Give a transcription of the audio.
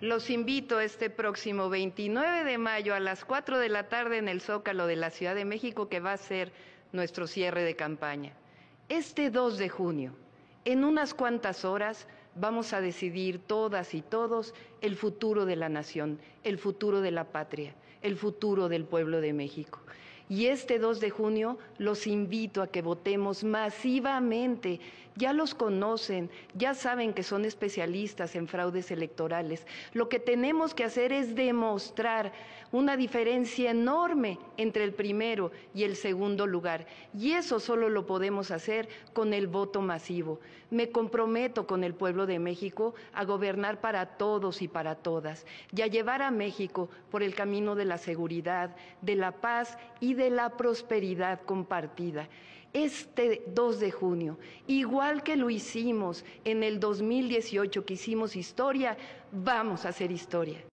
Los invito este próximo 29 de mayo a las 4 de la tarde en el Zócalo de la Ciudad de México, que va a ser nuestro cierre de campaña. Este 2 de junio, en unas cuantas horas, vamos a decidir todas y todos el futuro de la nación, el futuro de la patria, el futuro del pueblo de México. Y este 2 de junio los invito a que votemos masivamente. Ya los conocen, ya saben que son especialistas en fraudes electorales. Lo que tenemos que hacer es demostrar una diferencia enorme entre el primero y el segundo lugar. Y eso solo lo podemos hacer con el voto masivo. Me comprometo con el pueblo de México a gobernar para todos y para todas, y a llevar a México por el camino de la seguridad, de la paz y de la prosperidad compartida. Este 2 de junio, igual que lo hicimos en el 2018, que hicimos historia, vamos a hacer historia.